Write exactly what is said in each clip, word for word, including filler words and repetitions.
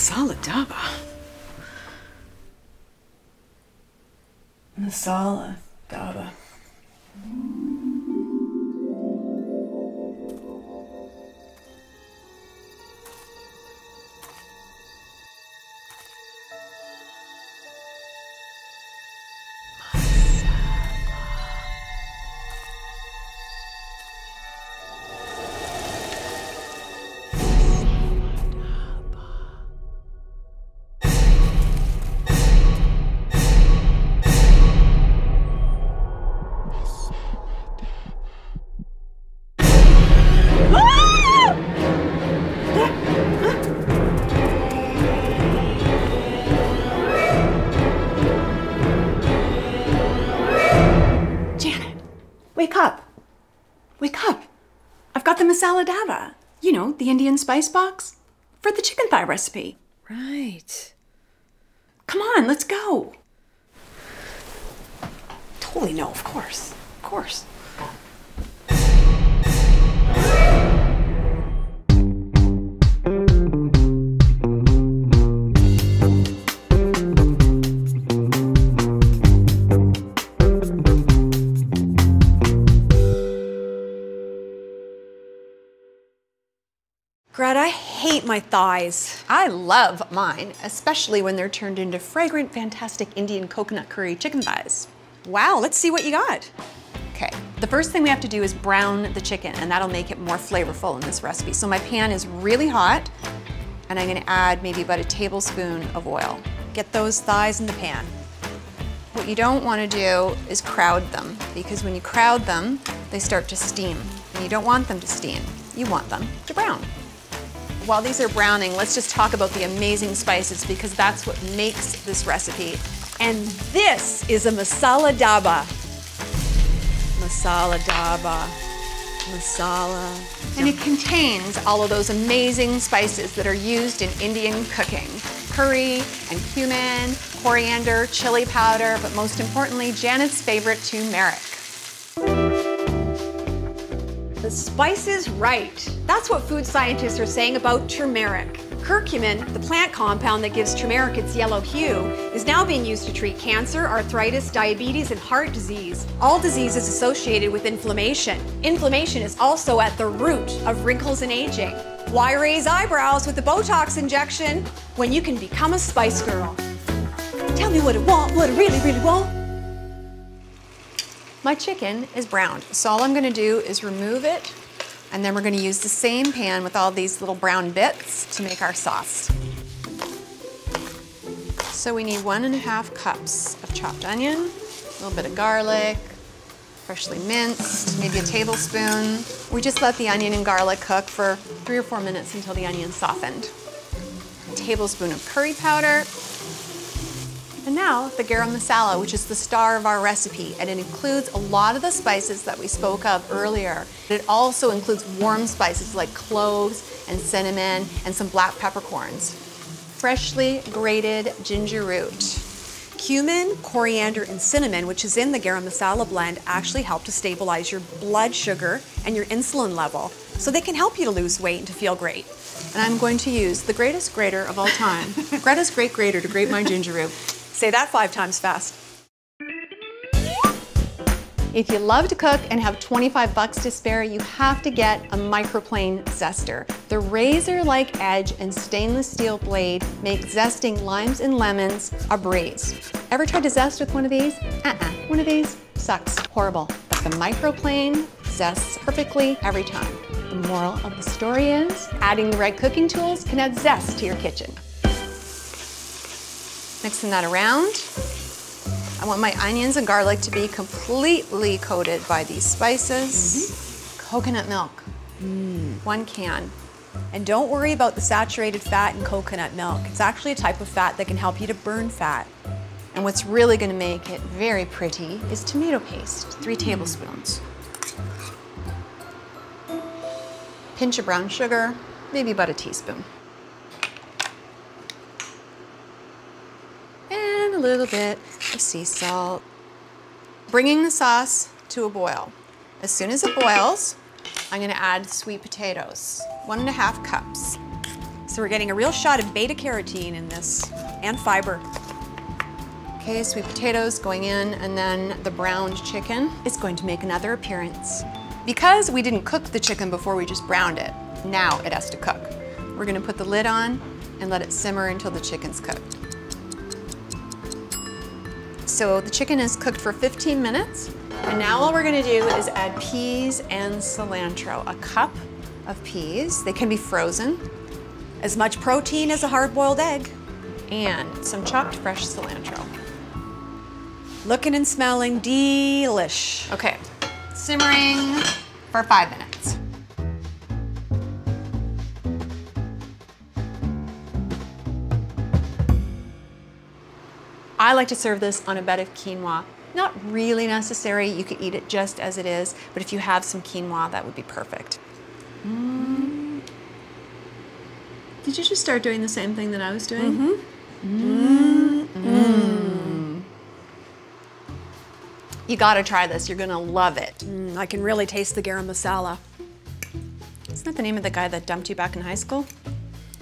Masala Dabba. Masala Dabba. Wake up. Wake up. I've got the masala dabba. You know, the Indian spice box for the chicken thigh recipe. Right. Come on, let's go. Totally no, of course. Of course. Greta, I hate my thighs. I love mine, especially when they're turned into fragrant, fantastic Indian coconut curry chicken thighs. Wow, let's see what you got. Okay, the first thing we have to do is brown the chicken, and that'll make it more flavorful in this recipe. So my pan is really hot, and I'm gonna add maybe about a tablespoon of oil. Get those thighs in the pan. What you don't wanna do is crowd them, because when you crowd them, they start to steam. And you don't want them to steam, you want them to brown. While these are browning, let's just talk about the amazing spices because that's what makes this recipe. And this is a masala dabba. Masala dabba, masala. And it contains all of those amazing spices that are used in Indian cooking. Curry and cumin, coriander, chili powder, but most importantly, Janet's favorite, turmeric. The spice is right. That's what food scientists are saying about turmeric. Curcumin, the plant compound that gives turmeric its yellow hue, is now being used to treat cancer, arthritis, diabetes, and heart disease. All diseases associated with inflammation. Inflammation is also at the root of wrinkles and aging. Why raise eyebrows with a Botox injection when you can become a spice girl? Tell me what I want, what I really, really want. My chicken is browned, so all I'm gonna do is remove it, and then we're gonna use the same pan with all these little brown bits to make our sauce. So we need one and a half cups of chopped onion, a little bit of garlic, freshly minced, maybe a tablespoon. We just let the onion and garlic cook for three or four minutes until the onion softened. A tablespoon of curry powder, and now the garam masala, which is the star of our recipe, and it includes a lot of the spices that we spoke of earlier. It also includes warm spices like cloves and cinnamon and some black peppercorns. Freshly grated ginger root. Cumin, coriander, and cinnamon, which is in the garam masala blend, actually help to stabilize your blood sugar and your insulin level. So they can help you to lose weight and to feel great. And I'm going to use the greatest grater of all time, Greta's great grater, to grate my ginger root. Say that five times fast. If you love to cook and have twenty-five bucks to spare, you have to get a microplane zester. The razor-like edge and stainless steel blade make zesting limes and lemons a breeze. Ever tried to zest with one of these? Uh-uh, one of these sucks, horrible. The microplane zests perfectly every time. The moral of the story is, adding the right cooking tools can add zest to your kitchen. Mixing that around. I want my onions and garlic to be completely coated by these spices. Mm-hmm. Coconut milk, mm. one can. And don't worry about the saturated fat in coconut milk. It's actually a type of fat that can help you to burn fat. And what's really gonna make it very pretty is tomato paste, three mm. tablespoons. Pinch of brown sugar, maybe about a teaspoon. A little bit of sea salt. Bringing the sauce to a boil. As soon as it boils, I'm gonna add sweet potatoes, one and a half cups. So we're getting a real shot of beta carotene in this, and fiber. Okay, sweet potatoes going in, and then the browned chicken is going to make another appearance. Because we didn't cook the chicken before, we just browned it, now it has to cook. We're gonna put the lid on and let it simmer until the chicken's cooked. So the chicken is cooked for fifteen minutes, and now all we're gonna do is add peas and cilantro, a cup of peas. They can be frozen. As much protein as a hard-boiled egg. And some chopped fresh cilantro. Looking and smelling delish. Okay, simmering for five minutes. I like to serve this on a bed of quinoa. Not really necessary, you could eat it just as it is, but if you have some quinoa, that would be perfect. Mm. Did you just start doing the same thing that I was doing? Mm-hmm. Mm. Mm. You gotta try this, you're gonna love it. Mm, I can really taste the garam masala. Isn't that the name of the guy that dumped you back in high school?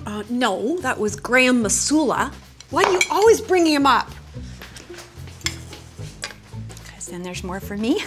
Uh, no, that was Graham Masula. Why do you always bring him up? Because then there's more for me.